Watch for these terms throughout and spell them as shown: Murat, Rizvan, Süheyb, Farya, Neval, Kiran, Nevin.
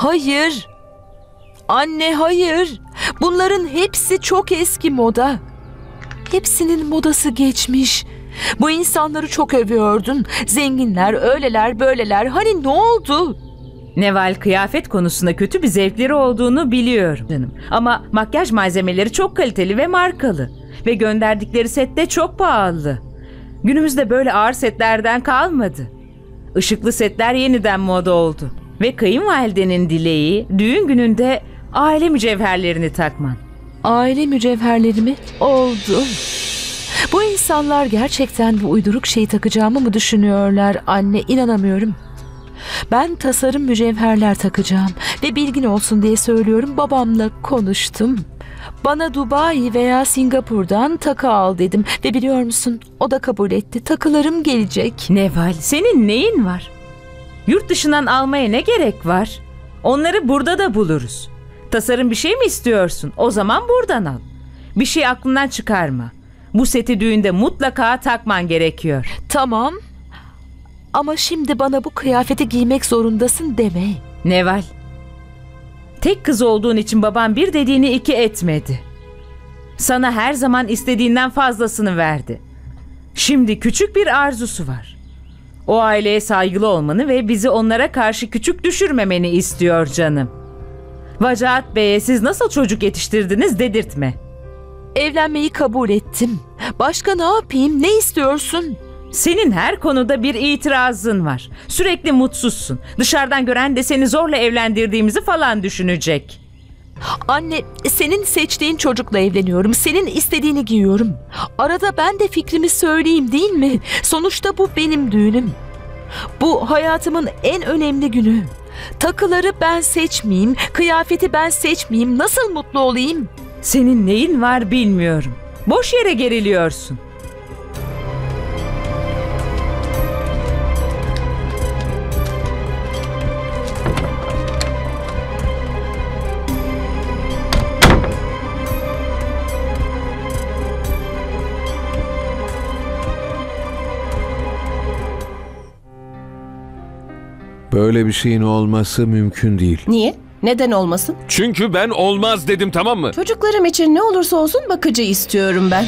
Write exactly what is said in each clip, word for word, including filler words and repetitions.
Hayır. Anne hayır. Bunların hepsi çok eski moda. Hepsinin modası geçmiş. Bu insanları çok övüyordun. Zenginler, öyleler, böyleler. Hani ne oldu? Neval kıyafet konusunda kötü bir zevkleri olduğunu biliyorum canım. Ama makyaj malzemeleri çok kaliteli ve markalı. Ve gönderdikleri set de çok pahalı. Günümüzde böyle ağır setlerden kalmadı. Işıklı setler yeniden moda oldu. Ve kayınvalidenin dileği düğün gününde aile mücevherlerini takman. Aile mücevherleri mi? Oldu. Bu insanlar gerçekten bu uyduruk şeyi takacağımı mı düşünüyorlar anne? İnanamıyorum. Ben tasarım mücevherler takacağım ve bilgin olsun diye söylüyorum, babamla konuştum. Bana Dubai veya Singapur'dan takı al dedim ve biliyor musun, o da kabul etti. Takılarım gelecek. Neval, senin neyin var? Yurt dışından almaya ne gerek var? Onları burada da buluruz. Tasarım bir şey mi istiyorsun? O zaman buradan al. Bir şey aklından çıkarma. Bu seti düğünde mutlaka takman gerekiyor. Tamam. Ama şimdi bana bu kıyafeti giymek zorundasın deme. Neval, tek kız olduğun için baban bir dediğini iki etmedi. Sana her zaman istediğinden fazlasını verdi. Şimdi küçük bir arzusu var. O aileye saygılı olmanı ve bizi onlara karşı küçük düşürmemeni istiyor canım. Vacaat Bey'e siz nasıl çocuk yetiştirdiniz dedirtme. Evlenmeyi kabul ettim. Başka ne yapayım? Ne istiyorsun? Senin her konuda bir itirazın var. Sürekli mutsuzsun. Dışarıdan gören de seni zorla evlendirdiğimizi falan düşünecek. Anne, senin seçtiğin çocukla evleniyorum. Senin istediğini giyiyorum. Arada ben de fikrimi söyleyeyim, değil mi? Sonuçta bu benim düğünüm. Bu hayatımın en önemli günü. Takıları ben seçmeyeyim, kıyafeti ben seçmeyeyim. Nasıl mutlu olayım? Senin neyin var bilmiyorum. Boş yere geriliyorsun. Böyle bir şeyin olması mümkün değil. Niye? Neden olmasın? Çünkü ben olmaz dedim, tamam mı? Çocuklarım için ne olursa olsun bakıcı istiyorum ben.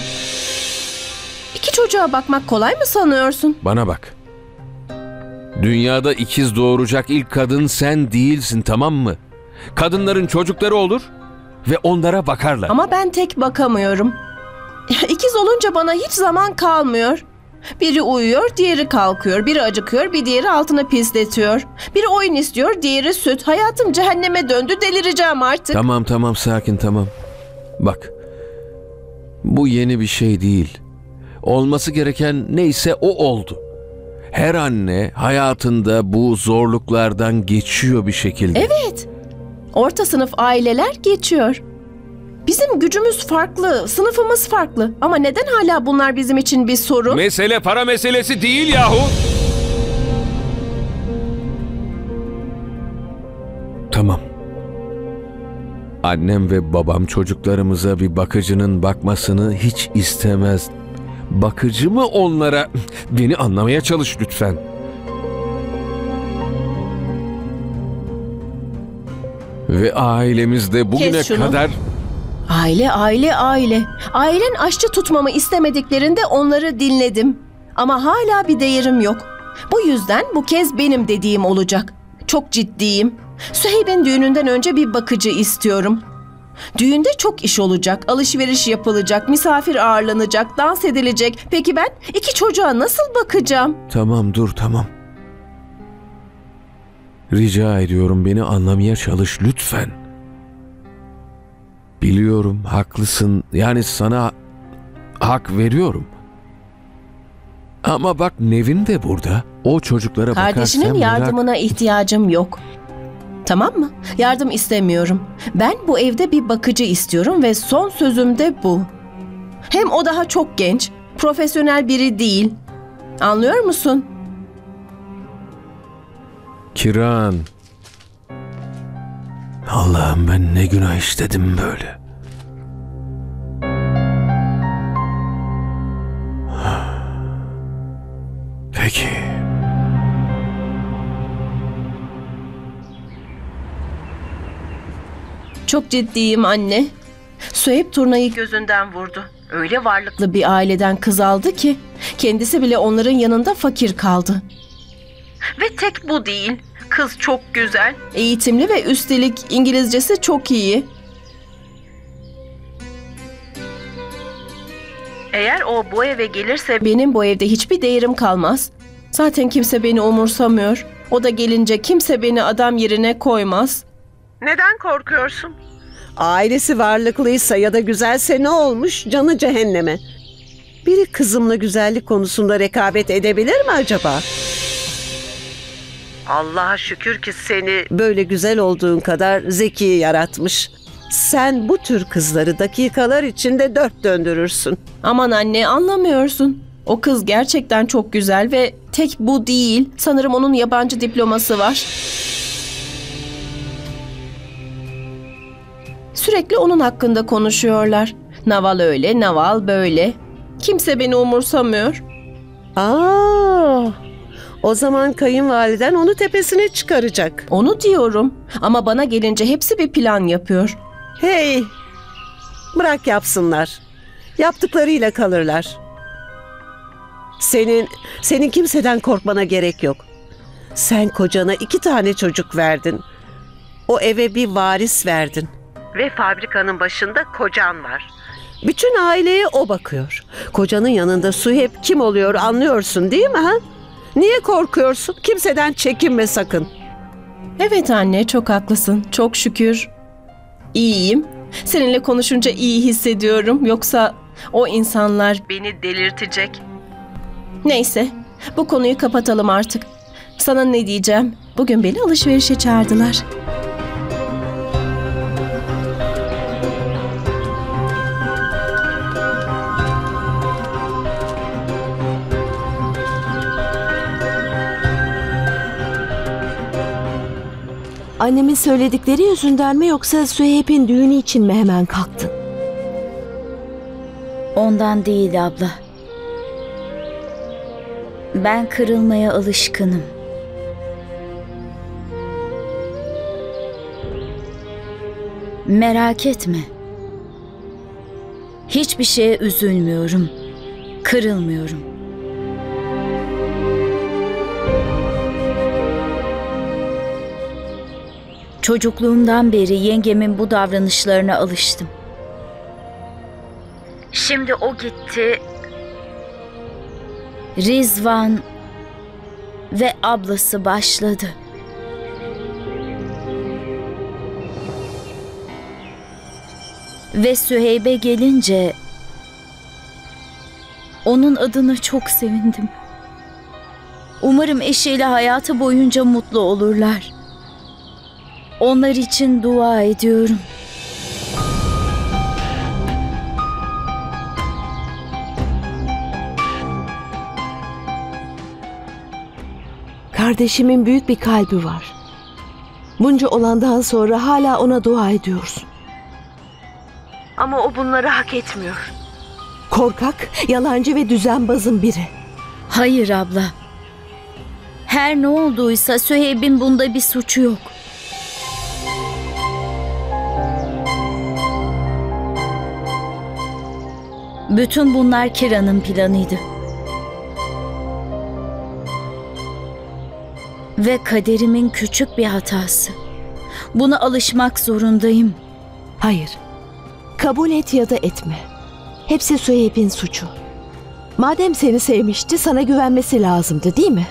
İki çocuğa bakmak kolay mı sanıyorsun? Bana bak. Dünyada ikiz doğuracak ilk kadın sen değilsin, tamam mı? Kadınların çocukları olur ve onlara bakarlar. Ama ben tek bakamıyorum. İkiz olunca bana hiç zaman kalmıyor. Biri uyuyor, diğeri kalkıyor. Biri acıkıyor, bir diğeri altını pisletiyor. Biri oyun istiyor, diğeri süt. Hayatım cehenneme döndü, delireceğim artık. Tamam tamam, sakin, tamam. Bak, bu yeni bir şey değil. Olması gereken neyse o oldu. Her anne hayatında bu zorluklardan geçiyor bir şekilde. Evet, orta sınıf aileler geçiyor. Bizim gücümüz farklı, sınıfımız farklı. Ama neden hala bunlar bizim için bir sorun? Mesele para meselesi değil yahu. Tamam. Annem ve babam çocuklarımıza bir bakıcının bakmasını hiç istemez. Bakıcı mı onlara? Beni anlamaya çalış lütfen. Ve ailemizde bugüne kadar... Aile, aile, aile. Ailen aşçı tutmamı istemediklerinde onları dinledim. Ama hala bir değerim yok. Bu yüzden bu kez benim dediğim olacak. Çok ciddiyim. Süheyb'in düğününden önce bir bakıcı istiyorum. Düğünde çok iş olacak, alışveriş yapılacak, misafir ağırlanacak, dans edilecek. Peki ben iki çocuğa nasıl bakacağım? Tamam, dur, tamam. Rica ediyorum, beni anlamaya çalış lütfen. Biliyorum, haklısın. Yani sana hak veriyorum. Ama bak, Nevin de burada. O çocuklara bakarsan... Kardeşinin yardımına merak... ihtiyacım yok. Tamam mı? Yardım istemiyorum. Ben bu evde bir bakıcı istiyorum ve son sözüm de bu. Hem o daha çok genç, profesyonel biri değil. Anlıyor musun? Kiran... Allah'ım, ben ne günah işledim böyle. Peki. Çok ciddiyim anne. Süheyb turnayı gözünden vurdu. Öyle varlıklı bir aileden kız aldı ki kendisi bile onların yanında fakir kaldı. Ve tek bu değil. Kız çok güzel, eğitimli ve üstelik İngilizcesi çok iyi. Eğer o bu eve gelirse benim bu evde hiçbir değerim kalmaz. Zaten kimse beni umursamıyor. O da gelince kimse beni adam yerine koymaz. Neden korkuyorsun? Ailesi varlıklıysa ya da güzelse ne olmuş? Canı cehenneme. Biri kızımla güzellik konusunda rekabet edebilir mi acaba? Allah'a şükür ki seni böyle güzel olduğun kadar zeki yaratmış. Sen bu tür kızları dakikalar içinde dört döndürürsün. Aman anne, anlamıyorsun. O kız gerçekten çok güzel ve tek bu değil. Sanırım onun yabancı diploması var. Sürekli onun hakkında konuşuyorlar. Naval öyle, Naval böyle. Kimse beni umursamıyor. Aa, o zaman kayınvaliden onu tepesine çıkaracak. Onu diyorum. Ama bana gelince hepsi bir plan yapıyor. Hey, bırak yapsınlar. Yaptıklarıyla kalırlar. Senin, senin kimseden korkmana gerek yok. Sen kocana iki tane çocuk verdin. O eve bir varis verdin. Ve fabrikanın başında kocan var. Bütün aileye o bakıyor. Kocanın yanında Süheyb kim oluyor anlıyorsun değil mi? Ha? Niye korkuyorsun? Kimseden çekinme sakın. Evet anne, çok haklısın. Çok şükür İyiyim. Seninle konuşunca iyi hissediyorum. Yoksa o insanlar beni delirtecek. Neyse, bu konuyu kapatalım artık. Sana ne diyeceğim? Bugün beni alışverişe çağırdılar. Annemin söyledikleri yüzünden mi yoksa Süheyb'in düğünü için mi hemen kalktın? Ondan değil abla. Ben kırılmaya alışkınım. Merak etme. Hiçbir şeye üzülmüyorum. Kırılmıyorum. Çocukluğumdan beri yengemin bu davranışlarına alıştım. Şimdi o gitti. Rizvan ve ablası başladı. Ve Süheyb'e gelince onun adına çok sevindim. Umarım eşiyle hayatı boyunca mutlu olurlar. Onlar için dua ediyorum. Kardeşimin büyük bir kalbi var. Bunca olandan sonra hala ona dua ediyorsun. Ama o bunları hak etmiyor. Korkak, yalancı ve düzenbazın biri. Hayır abla. Her ne olduysa Süheyb'in bunda bir suçu yok. Bütün bunlar Kiran'ın planıydı. Ve kaderimin küçük bir hatası. Buna alışmak zorundayım. Hayır. Kabul et ya da etme. Hepsi Süheyb'in suçu. Madem seni sevmişti, sana güvenmesi lazımdı, değil mi?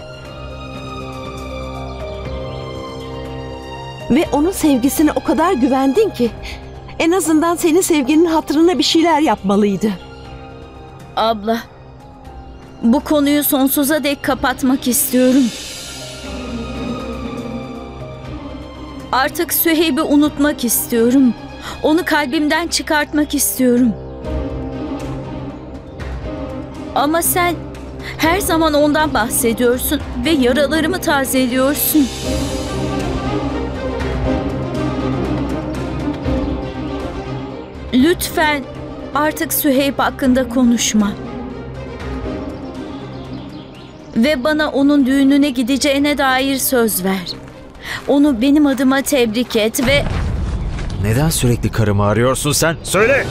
Ve onun sevgisine o kadar güvendin ki en azından senin sevginin hatırına bir şeyler yapmalıydı. Abla, bu konuyu sonsuza dek kapatmak istiyorum. Artık Süheyb'i unutmak istiyorum. Onu kalbimden çıkartmak istiyorum. Ama sen her zaman ondan bahsediyorsun ve yaralarımı tazeliyorsun. Lütfen artık Süheyb hakkında konuşma. Ve bana onun düğününe gideceğine dair söz ver. Onu benim adıma tebrik et ve Neden sürekli karımı arıyorsun sen? Söyle!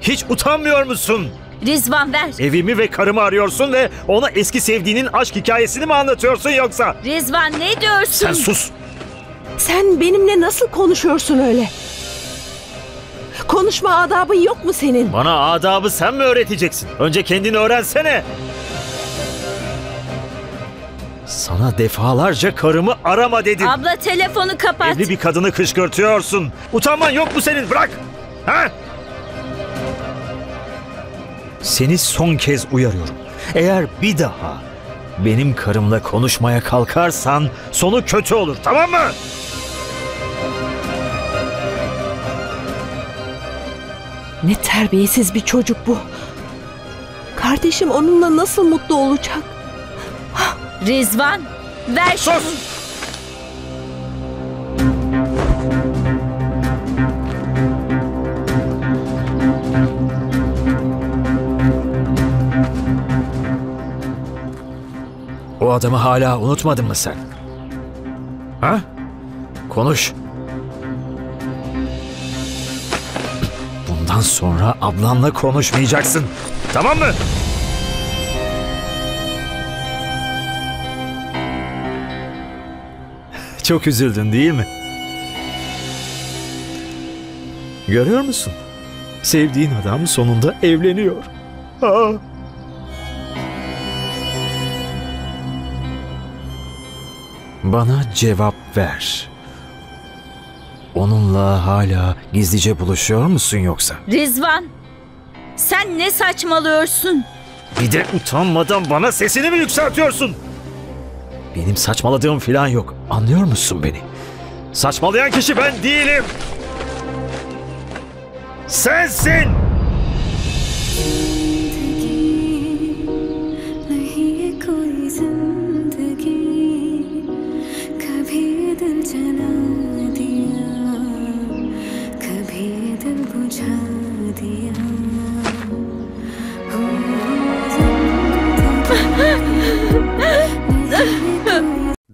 Hiç utanmıyor musun? Rizvan ver. Evimi ve karımı arıyorsun ve ona eski sevdiğinin aşk hikayesini mi anlatıyorsun yoksa? Rizvan ne diyorsun? Sen sus. Sen benimle nasıl konuşuyorsun öyle? Konuşma adabın yok mu senin? Bana adabı sen mi öğreteceksin? Önce kendini öğrensene. Sana defalarca karımı arama dedim. Abla telefonu kapat. Evli bir kadını kışkırtıyorsun. Utanman yok mu senin? Bırak. Ha? Seni son kez uyarıyorum. Eğer bir daha benim karımla konuşmaya kalkarsan sonu kötü olur, tamam mı? Ne terbiyesiz bir çocuk bu. Kardeşim onunla nasıl mutlu olacak? Rizvan, ver şunu. Sus! O adamı hala unutmadın mı sen? Ha? Konuş. Bundan sonra ablanla konuşmayacaksın. Tamam mı? Çok üzüldün değil mi? Görüyor musun? Sevdiğin adam sonunda evleniyor. Aa! Bana cevap ver. Onunla hala gizlice buluşuyor musun yoksa? Rizvan, sen ne saçmalıyorsun? Bir de utanmadan bana sesini mi yükseltiyorsun? Benim saçmaladığım falan yok. Anlıyor musun beni? Saçmalayan kişi ben değilim. Sensin!